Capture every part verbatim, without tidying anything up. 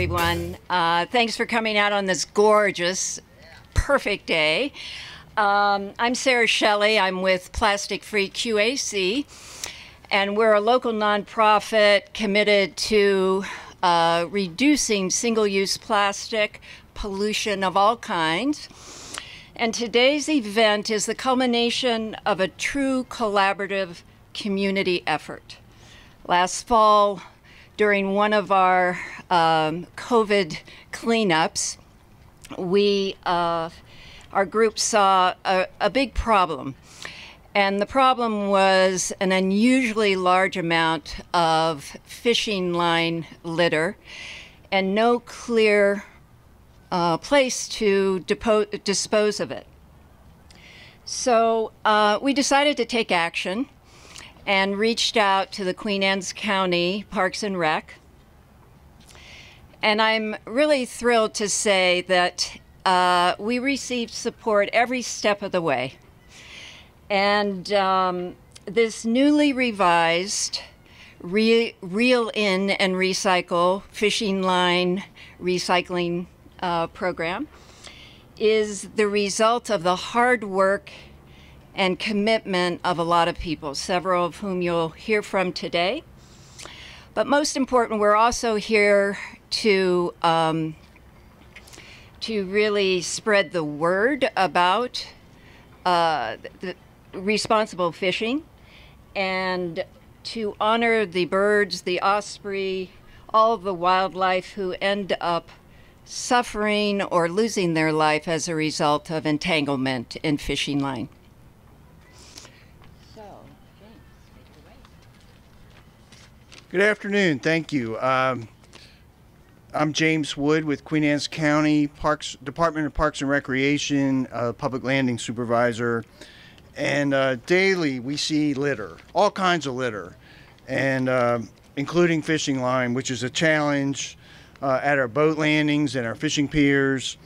everyone. Uh, thanks for coming out on this gorgeous, perfect day. Um, I'm Sarah Shelley. I'm with Plastic Free Q A C, and we're a local nonprofit committed to uh, reducing single-use plastic pollution of all kinds. And today's event is the culmination of a true collaborative community effort. Last fall, during one of our um, COVID cleanups, we, uh, our group saw a, a big problem. And the problem was an unusually large amount of fishing line litter and no clear uh, place to dispose of it. So uh, we decided to take action and reached out to the Queen Anne's County Parks and Rec. And I'm really thrilled to say that uh, we received support every step of the way. And um, this newly revised re Reel In and Recycle fishing line recycling uh, program is the result of the hard work and commitment of a lot of people, several of whom you'll hear from today. But most important, we're also here to, um, to really spread the word about uh, the responsible fishing and to honor the birds, the osprey, all of the wildlife who end up suffering or losing their life as a result of entanglement in fishing line. So, James, take it away. Good afternoon. Thank you. Um, I'm James Wood with Queen Anne's County Parks Department of Parks and Recreation, uh, Public Landing Supervisor. And uh, daily we see litter, all kinds of litter, and uh, including fishing line, which is a challenge uh, at our boat landings and our fishing piers.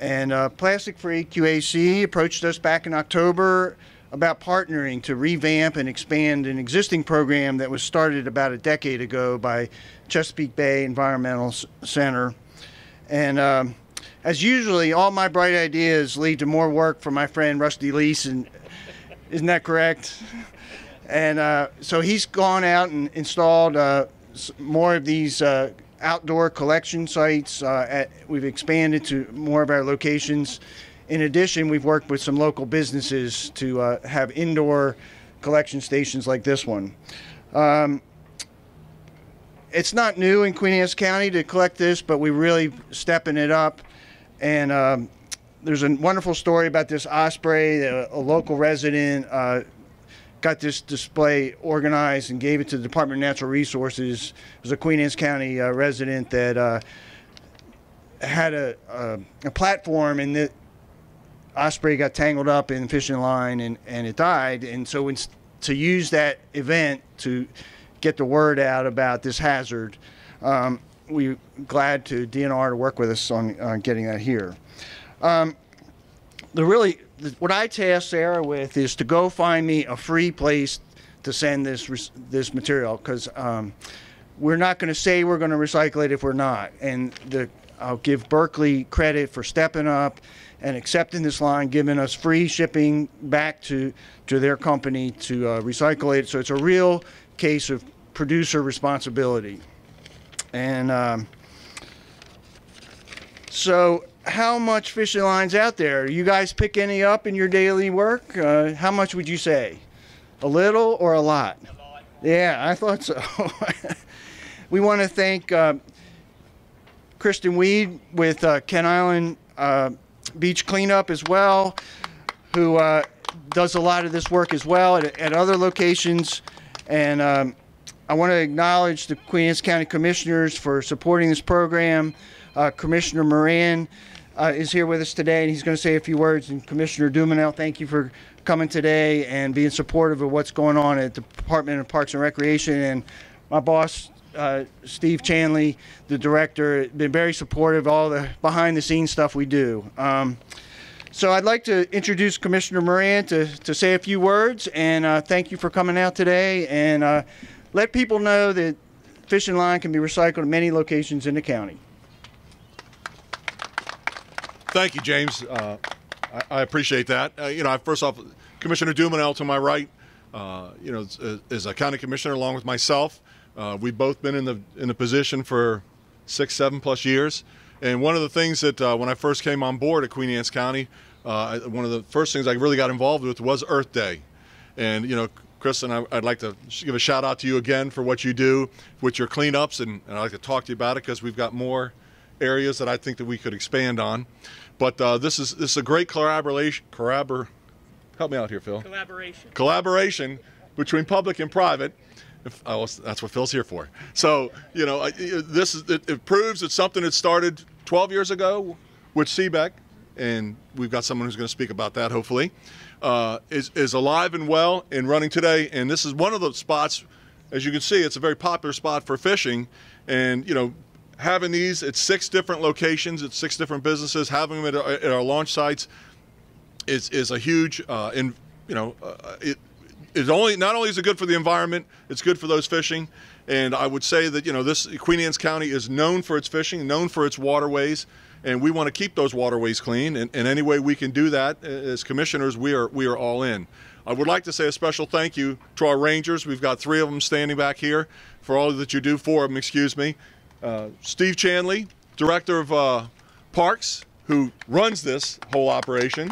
And uh, Plastic Free Q A C approached us back in October about partnering to revamp and expand an existing program that was started about a decade ago by Chesapeake Bay Environmental Center. And um, as usually, all my bright ideas lead to more work for my friend Rusty Leeson. Isn't that correct? And uh, so he's gone out and installed uh, more of these uh, outdoor collection sites. Uh, at, we've expanded to more of our locations. In addition, we've worked with some local businesses to uh, have indoor collection stations like this one. Um, it's not new in Queen Anne's County to collect this, but we're really stepping it up. And um, there's a wonderful story about this osprey. A, a local resident uh, got this display organized and gave it to the Department of Natural Resources. It was a Queen Anne's County uh, resident that uh, had a, a, a platform, and the osprey got tangled up in the fishing line, and, and it died. And so when, to use that event to get the word out about this hazard, um, we're glad to D N R to work with us on uh, getting that here. Um, the really, what I tasked Sarah with is to go find me a free place to send this this material, because um, we're not going to say we're going to recycle it if we're not. And the, I'll give Berkeley credit for stepping up and accepting this line, giving us free shipping back to to their company to uh, recycle it. So it's a real case of producer responsibility. And um, so. How much fishing line's out there? You guys pick any up in your daily work? Uh, how much would you say? A little or a lot? A lot. Yeah, I thought so. We want to thank uh, Kristen Weed with uh, Kent Island uh, Beach Cleanup as well, who uh, does a lot of this work as well at, at other locations. And um, I want to acknowledge the Queen Anne's County Commissioners for supporting this program. Uh, Commissioner Moran uh, is here with us today, and he's going to say a few words. And Commissioner Dumanel, thank you for coming today and being supportive of what's going on at the Department of Parks and Recreation. And my boss, uh, Steve Chanley, the director, been very supportive of all the behind-the-scenes stuff we do. Um, so I'd like to introduce Commissioner Moran to, to say a few words, and uh, thank you for coming out today. And uh, let people know that fishing line can be recycled in many locations in the county. Thank you, James. Uh, I, I appreciate that. Uh, you know, first off, Commissioner Dumanel to my right, uh, you know, is, is a county commissioner along with myself. Uh, we've both been in the in the position for six, seven plus years. And one of the things that uh, when I first came on board at Queen Anne's County, uh, one of the first things I really got involved with was Earth Day. And, you know, Kristen, I, I'd like to give a shout out to you again for what you do with your cleanups. And, and I'd like to talk to you about it because we've got more areas that I think that we could expand on. But uh, this is this is a great collaboration. Collabor, help me out here, Phil. Collaboration. Collaboration between public and private. If, I was, that's what Phil's here for. So, you know, this is, it, it proves it's something that started twelve years ago with C B E C, and we've got someone who's going to speak about that, hopefully, uh, is, is alive and well and running today. And this is one of the spots, as you can see, it's a very popular spot for fishing. And, you know, having these at six different locations, at six different businesses, having them at our, at our launch sites is, is a huge, uh, in, you know, uh, it, It's only, not only is it good for the environment, it's good for those fishing. And I would say that, you know, this Queen Anne's County is known for its fishing, known for its waterways, and we want to keep those waterways clean. And, and any way we can do that, as commissioners, we are, we are all in. I would like to say a special thank you to our rangers. We've got three of them standing back here for all that you do, four of them, excuse me. Uh, Steve Chanley, Director of uh, Parks, who runs this whole operation.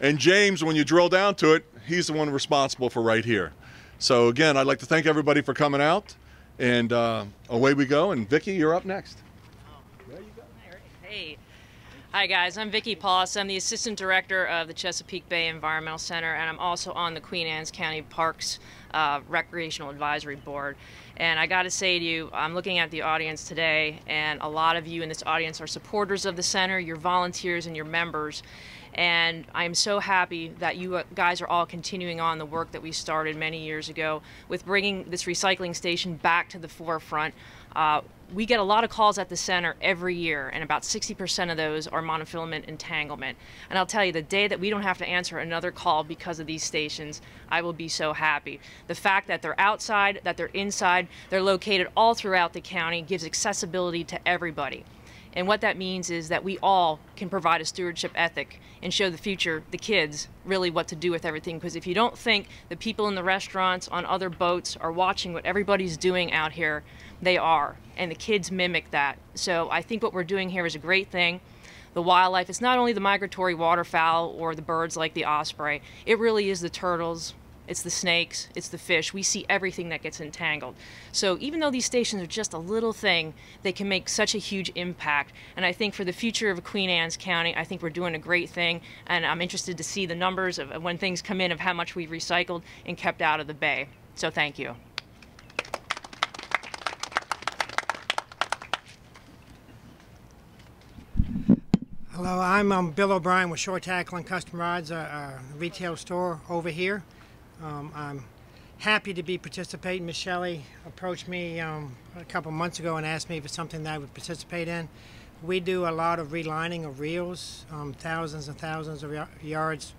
And James, when you drill down to it, he's the one responsible for right here. So again, I'd like to thank everybody for coming out, and uh, away we go. And Vicki, you're up next. There you go. Hey. Hi guys, I'm Vicki Paulos. I'm the Assistant Director of the Chesapeake Bay Environmental Center, and I'm also on the Queen Anne's County Parks uh, Recreational Advisory Board. And I gotta say to you, I'm looking at the audience today, and a lot of you in this audience are supporters of the center, you're volunteers and you're members. And I'm so happy that you guys are all continuing on the work that we started many years ago with bringing this recycling station back to the forefront. Uh, we get a lot of calls at the center every year, and about sixty percent of those are monofilament entanglement. And I'll tell you, the day that we don't have to answer another call because of these stations, I will be so happy. The fact that they're outside, that they're inside, they're located all throughout the county, gives accessibility to everybody. And what that means is that we all can provide a stewardship ethic and show the future, the kids, really what to do with everything. Because if you don't think the people in the restaurants, on other boats, are watching what everybody's doing out here, they are. And the kids mimic that. So I think what we're doing here is a great thing. The wildlife, it's not only the migratory waterfowl or the birds like the osprey. It really is the turtles. It's the snakes, it's the fish. We see everything that gets entangled. So even though these stations are just a little thing, they can make such a huge impact. And I think for the future of Queen Anne's County, I think we're doing a great thing. And I'm interested to see the numbers of when things come in of how much we've recycled and kept out of the bay. So thank you. Hello, I'm um, Bill O'Brien with Shore Tackle and Custom Rods, a retail store over here. Um, I'm happy to be participating. Miss Shelley approached me um, a couple months ago and asked me if it's something that I would participate in. We do a lot of relining of reels, um, thousands and thousands of yards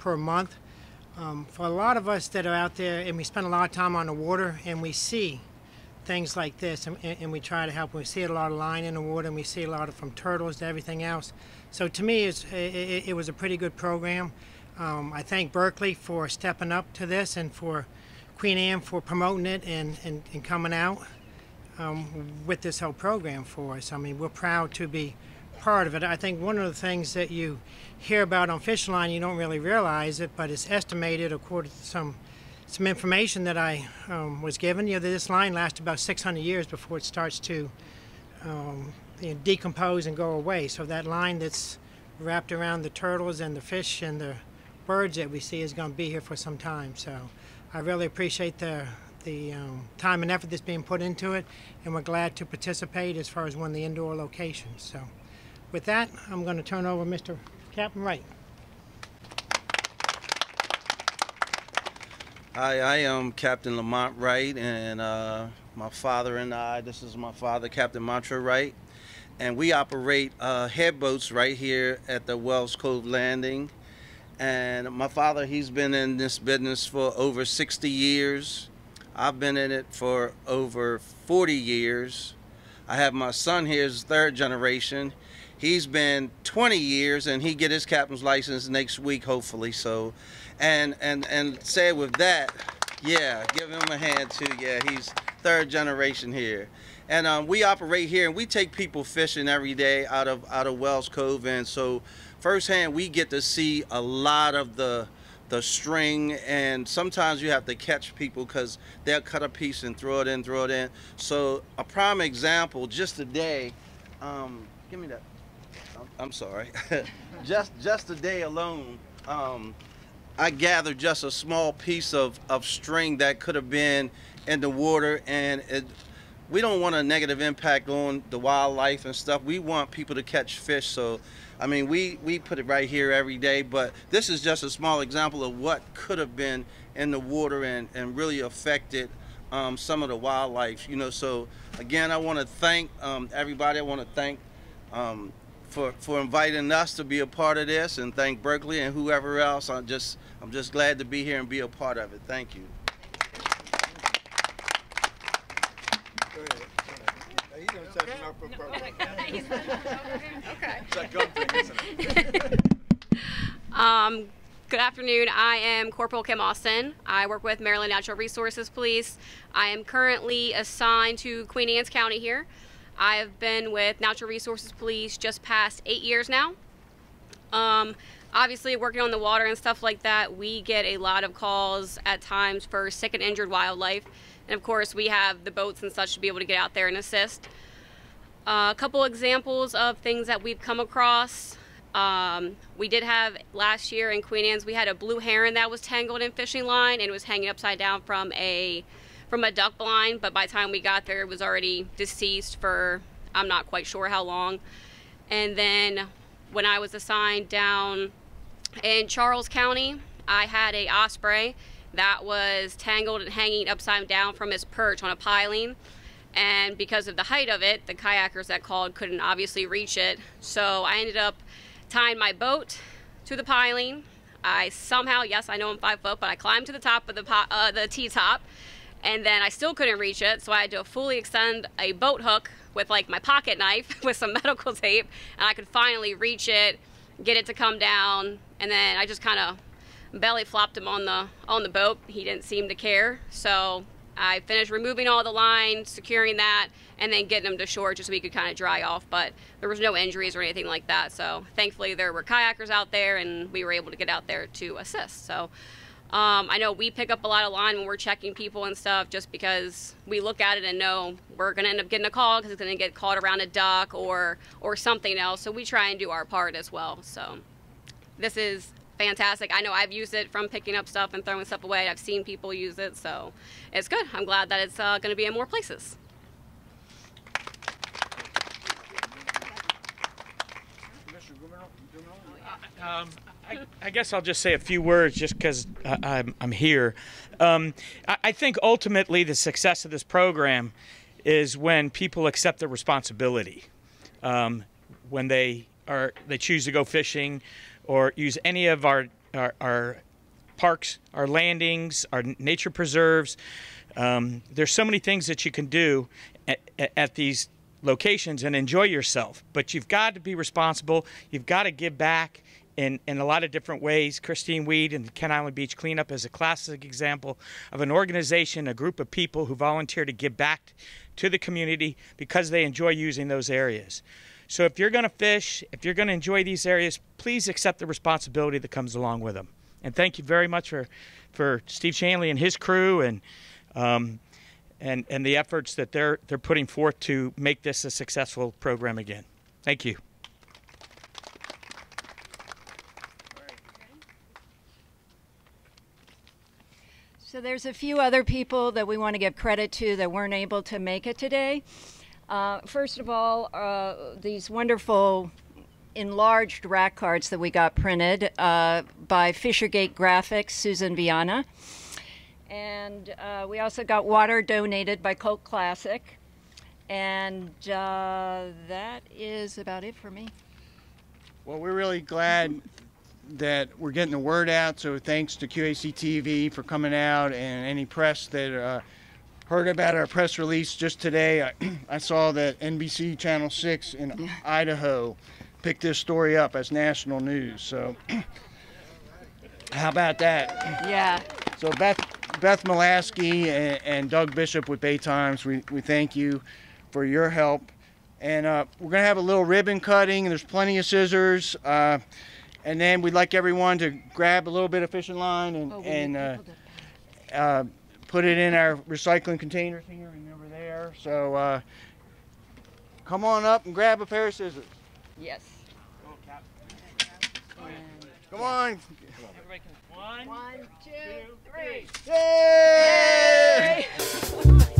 per month. Um, for a lot of us that are out there, and we spend a lot of time on the water, and we see things like this, and, and we try to help. We see a lot of line in the water, and we see a lot of, from turtles to everything else. So to me, it's, it, it was a pretty good program. Um, I thank Berkeley for stepping up to this, and for Queen Anne for promoting it and, and, and coming out um, with this whole program for us. I mean, we're proud to be part of it. I think one of the things that you hear about on Fish Line, you don't really realize it, but it's estimated, according to some, some information that I um, was given, you know, that this line lasts about six hundred years before it starts to um, you know, decompose and go away. So that line that's wrapped around the turtles and the fish and the birds that we see is going to be here for some time. So I really appreciate the the um, time and effort that's being put into it, and we're glad to participate as far as one of the indoor locations. So with that, I'm going to turn over Mister Captain Wright. Hi, I am Captain Lamont Wright, and uh, my father and I, this is my father, Captain Montre Wright, and we operate uh, headboats right here at the Wells Cove Landing. And my father, he's been in this business for over sixty years. I've been in it for over forty years. I have my son here, his third generation. He's been twenty years, and he get his captain's license next week, hopefully. So, and and and say with that, yeah, give him a hand too. Yeah, he's third generation here, and um, we operate here, and we take people fishing every day out of out of Wells Cove, and so firsthand we get to see a lot of the the string, and sometimes you have to catch people because they'll cut a piece and throw it in, throw it in. So a prime example, just today, um, give me that. I'm sorry. just just today alone, um, I gathered just a small piece of, of string that could have been in the water, and it, we don't want a negative impact on the wildlife and stuff. We want people to catch fish, so I mean, we, we put it right here every day, but this is just a small example of what could have been in the water and, and really affected um, some of the wildlife, you know. So again, I want to thank um, everybody. I want to thank um, For, for inviting us to be a part of this, and thank Berkeley and whoever else. I'm just I'm just glad to be here and be a part of it. Thank you. Um, good afternoon. I am Corporal Kim Austin. I work with Maryland Natural Resources Police. I am currently assigned to Queen Anne's County here. I have been with Natural Resources Police just past eight years now. Um, obviously, working on the water and stuff like that, we get a lot of calls at times for sick and injured wildlife. And of course, we have the boats and such to be able to get out there and assist. Uh, a couple examples of things that we've come across. Um, we did have last year in Queen Anne's, we had a blue heron that was tangled in fishing line and was hanging upside down from a from a duck blind, but by the time we got there, it was already deceased for, I'm not quite sure how long. And then when I was assigned down in Charles County, I had a osprey that was tangled and hanging upside down from its perch on a piling. And because of the height of it, the kayakers that called couldn't obviously reach it. So I ended up tying my boat to the piling. I somehow, yes, I know I'm five foot, but I climbed to the top of the, uh, the T-top. And then I still couldn't reach it, so I had to fully extend a boat hook with like my pocket knife with some medical tape, and I could finally reach it, get it to come down, and then I just kind of belly flopped him on the on the boat. He didn't seem to care, so I finished removing all the line, securing that, and then getting him to shore just so he could kind of dry off, but there was no injuries or anything like that. So thankfully there were kayakers out there, and we were able to get out there to assist. So. Um, I know we pick up a lot of line when we're checking people and stuff, just because we look at it and know we're going to end up getting a call because it's going to get caught around a duck or or something else. So we try and do our part as well. So this is fantastic. I know I've used it from picking up stuff and throwing stuff away. I've seen people use it. So it's good. I'm glad that it's uh, going to be in more places. Um. I, I guess I'll just say a few words just because I'm, I'm here. Um, I, I think ultimately the success of this program is when people accept their responsibility. Um, when they are they choose to go fishing or use any of our, our, our parks, our landings, our nature preserves. Um, there's so many things that you can do at, at these locations and enjoy yourself. But you've got to be responsible. You've got to give back. In, in a lot of different ways. Kristen Weed and the Kent Island Beach Cleanup is a classic example of an organization, a group of people who volunteer to give back to the community because they enjoy using those areas. So if you're going to fish, if you're going to enjoy these areas, please accept the responsibility that comes along with them. And thank you very much for, for Steve Chanley and his crew and, um, and, and the efforts that they're, they're putting forth to make this a successful program again. Thank you. So there's a few other people that we want to give credit to that weren't able to make it today. Uh, first of all, uh, these wonderful enlarged rack cards that we got printed uh, by Fishergate Graphics, Susan Viana. And uh, we also got water donated by Coke Classic. And uh, that is about it for me. Well, we're really glad that we're getting the word out, so thanks to Q A C T V for coming out and any press that uh, heard about our press release just today. I, I saw that N B C Channel six in Idaho picked this story up as national news. So how about that? Yeah. So Beth, Beth Malaski and, and Doug Bishop with Bay Times, we, we thank you for your help. And uh, we're going to have a little ribbon cutting. And there's plenty of scissors. Uh, and then we'd like everyone to grab a little bit of fishing line and, oh, and uh, uh, put it in our recycling containers here and over there. So uh, come on up and grab a pair of scissors. Yes. Come on. Everybody can. One, One two, two, three. Yay! Yay!